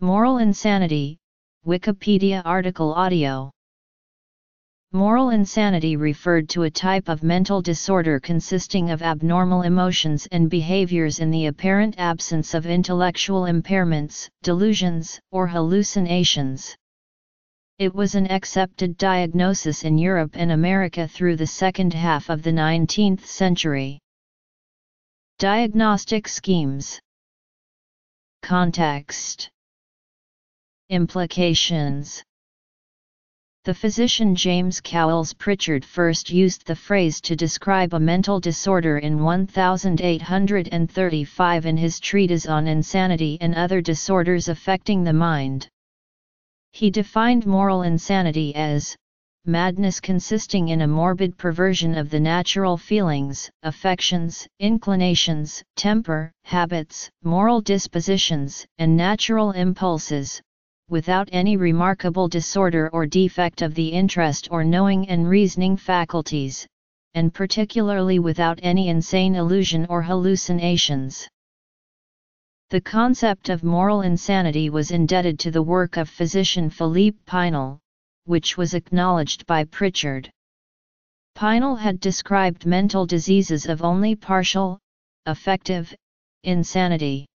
Moral Insanity, Wikipedia article audio. Moral insanity referred to a type of mental disorder consisting of abnormal emotions and behaviors in the apparent absence of intellectual impairments, delusions, or hallucinations. It was an accepted diagnosis in Europe and America through the second half of the 19th century. Diagnostic schemes. Context. Implications. The physician James Cowles Pritchard first used the phrase to describe a mental disorder in 1835 in his treatise on insanity and other disorders affecting the mind. He defined moral insanity as madness consisting in a morbid perversion of the natural feelings, affections, inclinations, temper, habits, moral dispositions, and natural impulses, without any remarkable disorder or defect of the interest or knowing and reasoning faculties, and particularly without any insane illusion or hallucinations. The concept of moral insanity was indebted to the work of physician Philippe Pinel, which was acknowledged by Pritchard. Pinel had described mental diseases of only partial, affective, insanity.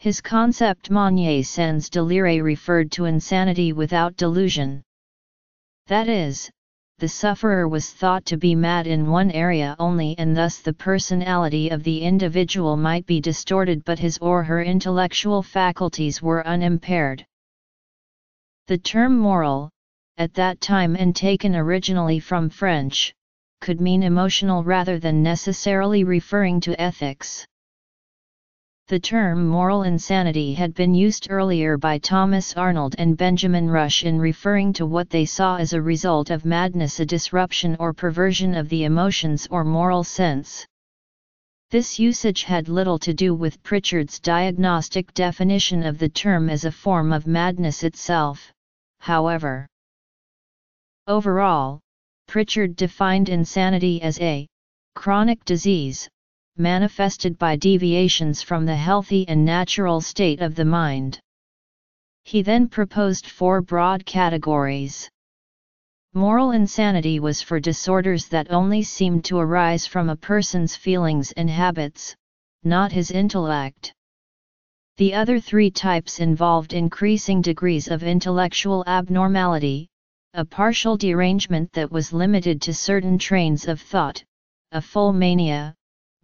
His concept maniae sans delire referred to insanity without delusion. That is, the sufferer was thought to be mad in one area only, and thus the personality of the individual might be distorted, but his or her intellectual faculties were unimpaired. The term moral, at that time and taken originally from French, could mean emotional rather than necessarily referring to ethics. The term moral insanity had been used earlier by Thomas Arnold and Benjamin Rush in referring to what they saw as a result of madness, a disruption or perversion of the emotions or moral sense. This usage had little to do with Pritchard's diagnostic definition of the term as a form of madness itself, however. Overall, Pritchard defined insanity as a chronic disease, manifested by deviations from the healthy and natural state of the mind. He then proposed four broad categories. Moral insanity was for disorders that only seemed to arise from a person's feelings and habits, not his intellect. The other three types involved increasing degrees of intellectual abnormality, a partial derangement that was limited to certain trains of thought, a full mania,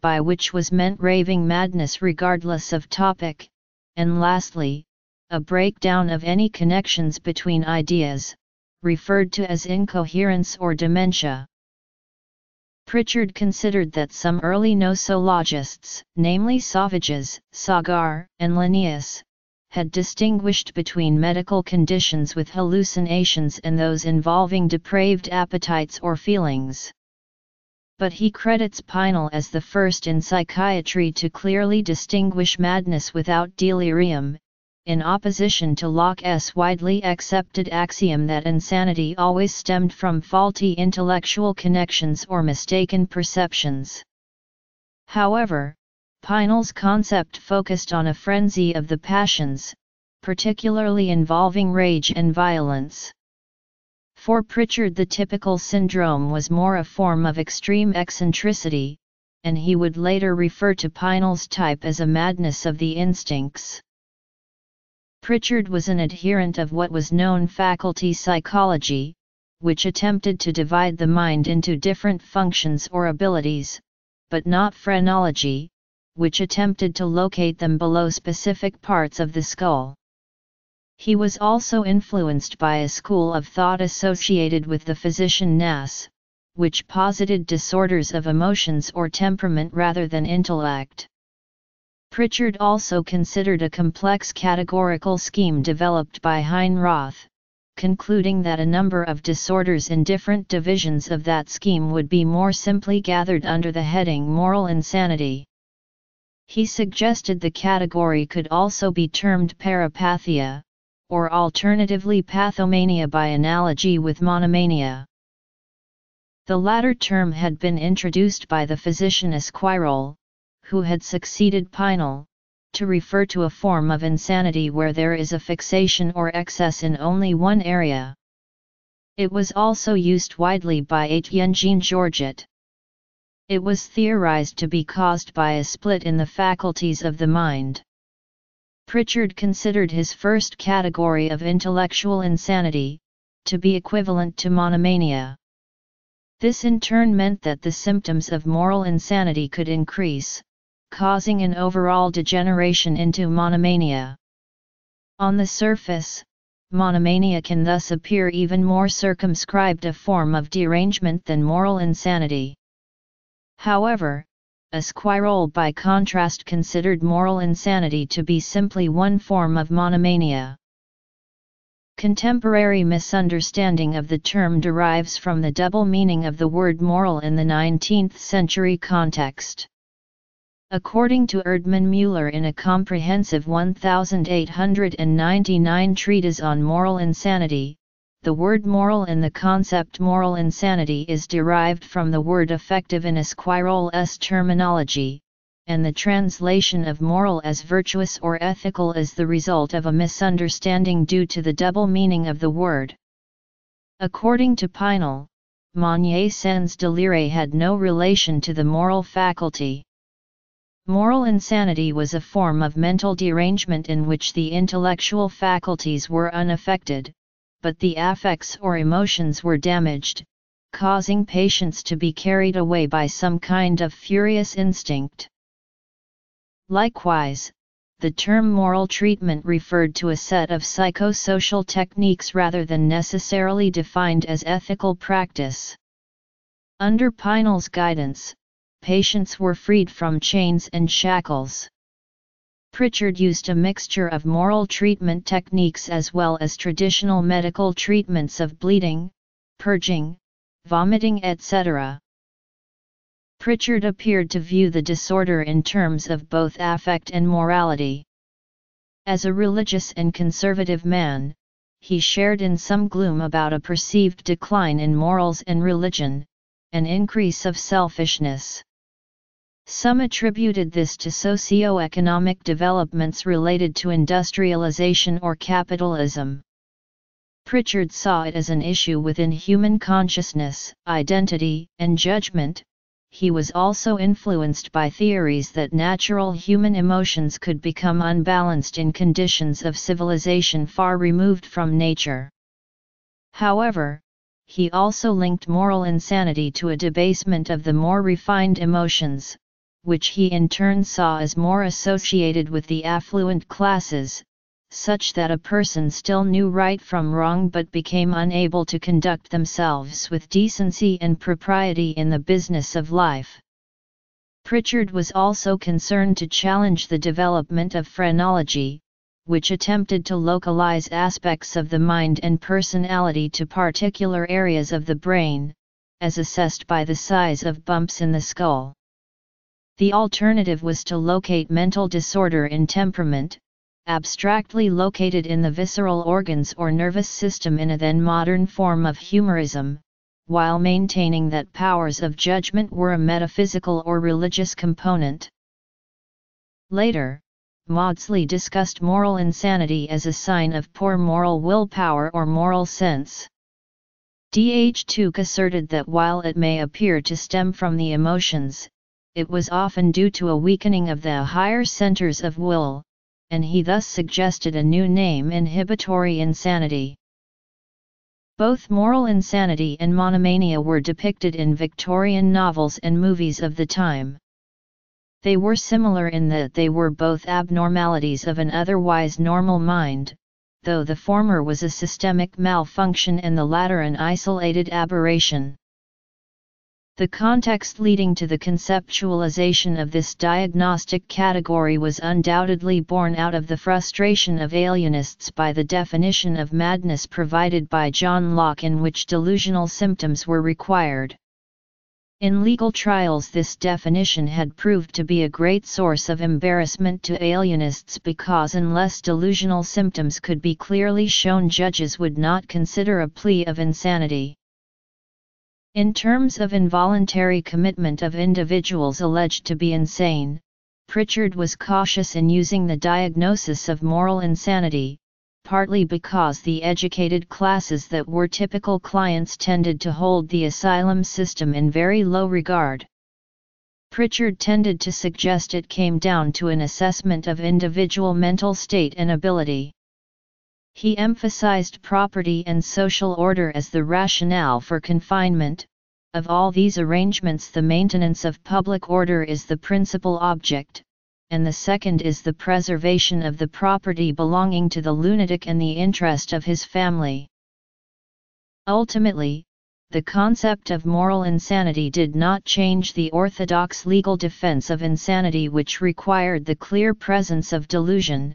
by which was meant raving madness regardless of topic, and lastly, a breakdown of any connections between ideas, referred to as incoherence or dementia. Pritchard considered that some early nosologists, namely Sauvages, Sagar, and Linnaeus, had distinguished between medical conditions with hallucinations and those involving depraved appetites or feelings. But he credits Pinel as the first in psychiatry to clearly distinguish madness without delirium, in opposition to Locke's widely accepted axiom that insanity always stemmed from faulty intellectual connections or mistaken perceptions. However, Pinel's concept focused on a frenzy of the passions, particularly involving rage and violence. For Pritchard, the typical syndrome was more a form of extreme eccentricity, and he would later refer to Pinel's type as a madness of the instincts. Pritchard was an adherent of what was known faculty psychology, which attempted to divide the mind into different functions or abilities, but not phrenology, which attempted to locate them below specific parts of the skull. He was also influenced by a school of thought associated with the physician Nass, which posited disorders of emotions or temperament rather than intellect. Pritchard also considered a complex categorical scheme developed by Heinroth, concluding that a number of disorders in different divisions of that scheme would be more simply gathered under the heading moral insanity. He suggested the category could also be termed parapathia, or alternatively pathomania by analogy with monomania. The latter term had been introduced by the physician Esquirol, who had succeeded Pinel, to refer to a form of insanity where there is a fixation or excess in only one area. It was also used widely by Étienne Jean Georget. It was theorized to be caused by a split in the faculties of the mind. Pritchard considered his first category of intellectual insanity to be equivalent to monomania. This in turn meant that the symptoms of moral insanity could increase, causing an overall degeneration into monomania. On the surface, monomania can thus appear even more circumscribed a form of derangement than moral insanity. However, Esquirol by contrast considered moral insanity to be simply one form of monomania. Contemporary misunderstanding of the term derives from the double meaning of the word moral in the 19th century context. According to Erdmann Müller in a comprehensive 1899 treatise on moral insanity, the word moral and the concept moral insanity is derived from the word affective in Esquirol's terminology, and the translation of moral as virtuous or ethical is the result of a misunderstanding due to the double meaning of the word. According to Pinel, M'Naghten's delire had no relation to the moral faculty. Moral insanity was a form of mental derangement in which the intellectual faculties were unaffected, but the affects or emotions were damaged, causing patients to be carried away by some kind of furious instinct. Likewise, the term moral treatment referred to a set of psychosocial techniques rather than necessarily defined as ethical practice. Under Pinel's guidance, patients were freed from chains and shackles. Pritchard used a mixture of moral treatment techniques as well as traditional medical treatments of bleeding, purging, vomiting, etc. Pritchard appeared to view the disorder in terms of both affect and morality. As a religious and conservative man, he shared in some gloom about a perceived decline in morals and religion, an increase of selfishness. Some attributed this to socio-economic developments related to industrialization or capitalism. Pritchard saw it as an issue within human consciousness, identity, and judgment. He was also influenced by theories that natural human emotions could become unbalanced in conditions of civilization far removed from nature. However, he also linked moral insanity to a debasement of the more refined emotions, which he in turn saw as more associated with the affluent classes, such that a person still knew right from wrong but became unable to conduct themselves with decency and propriety in the business of life. Pritchard was also concerned to challenge the development of phrenology, which attempted to localize aspects of the mind and personality to particular areas of the brain, as assessed by the size of bumps in the skull. The alternative was to locate mental disorder in temperament, abstractly located in the visceral organs or nervous system in a then-modern form of humorism, while maintaining that powers of judgment were a metaphysical or religious component. Later, Maudsley discussed moral insanity as a sign of poor moral willpower or moral sense. D.H. Tuke asserted that while it may appear to stem from the emotions, it was often due to a weakening of the higher centers of will, and he thus suggested a new name: inhibitory insanity. Both moral insanity and monomania were depicted in Victorian novels and movies of the time. They were similar in that they were both abnormalities of an otherwise normal mind, though the former was a systemic malfunction and the latter an isolated aberration. The context leading to the conceptualization of this diagnostic category was undoubtedly born out of the frustration of alienists by the definition of madness provided by John Locke, in which delusional symptoms were required. In legal trials, this definition had proved to be a great source of embarrassment to alienists because unless delusional symptoms could be clearly shown, judges would not consider a plea of insanity. In terms of involuntary commitment of individuals alleged to be insane, Pritchard was cautious in using the diagnosis of moral insanity, partly because the educated classes that were typical clients tended to hold the asylum system in very low regard. Pritchard tended to suggest it came down to an assessment of individual mental state and ability. He emphasized property and social order as the rationale for confinement. Of all these arrangements, the maintenance of public order is the principal object, and the second is the preservation of the property belonging to the lunatic and the interest of his family. Ultimately, the concept of moral insanity did not change the orthodox legal defense of insanity, which required the clear presence of delusion,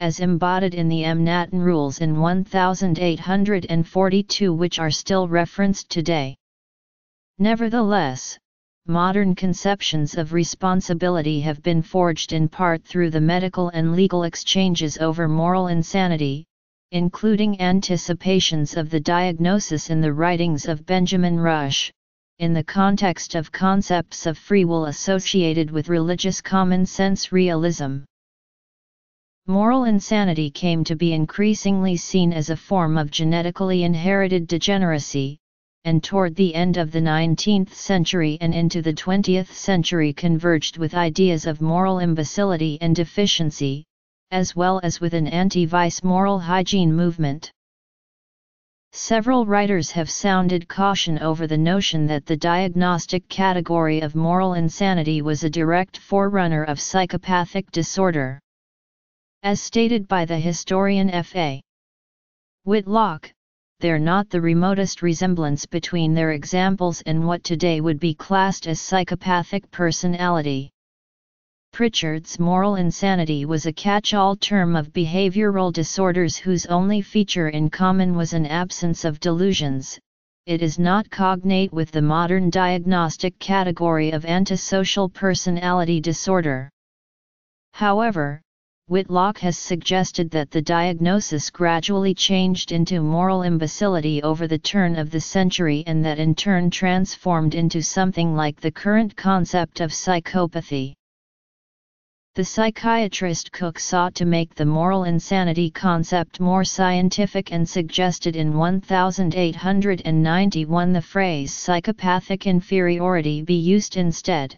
as embodied in the M'Naghten rules in 1842, which are still referenced today. Nevertheless, modern conceptions of responsibility have been forged in part through the medical and legal exchanges over moral insanity, including anticipations of the diagnosis in the writings of Benjamin Rush, in the context of concepts of free will associated with religious common sense realism. Moral insanity came to be increasingly seen as a form of genetically inherited degeneracy, and toward the end of the 19th century and into the 20th century converged with ideas of moral imbecility and deficiency, as well as with an anti-vice moral hygiene movement. Several writers have sounded caution over the notion that the diagnostic category of moral insanity was a direct forerunner of psychopathic disorder. As stated by the historian F.A. Whitlock, there's not the remotest resemblance between their examples and what today would be classed as psychopathic personality. Pritchard's moral insanity was a catch-all term of behavioral disorders whose only feature in common was an absence of delusions. It is not cognate with the modern diagnostic category of antisocial personality disorder. However, Whitlock has suggested that the diagnosis gradually changed into moral imbecility over the turn of the century, and that in turn transformed into something like the current concept of psychopathy. The psychiatrist Cook sought to make the moral insanity concept more scientific and suggested in 1891 the phrase psychopathic inferiority be used instead.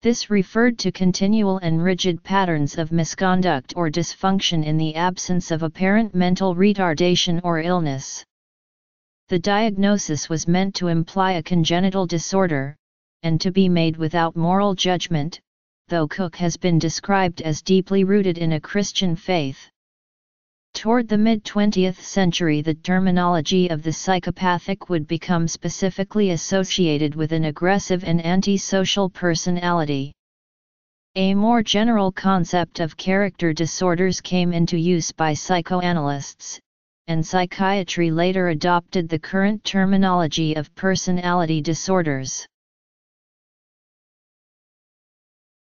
This referred to continual and rigid patterns of misconduct or dysfunction in the absence of apparent mental retardation or illness. The diagnosis was meant to imply a congenital disorder, and to be made without moral judgment, though Cook has been described as deeply rooted in a Christian faith. Toward the mid-20th century, the terminology of the psychopathic would become specifically associated with an aggressive and antisocial personality. A more general concept of character disorders came into use by psychoanalysts, and psychiatry later adopted the current terminology of personality disorders.